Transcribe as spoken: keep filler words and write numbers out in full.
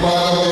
Bye.